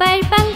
빨빨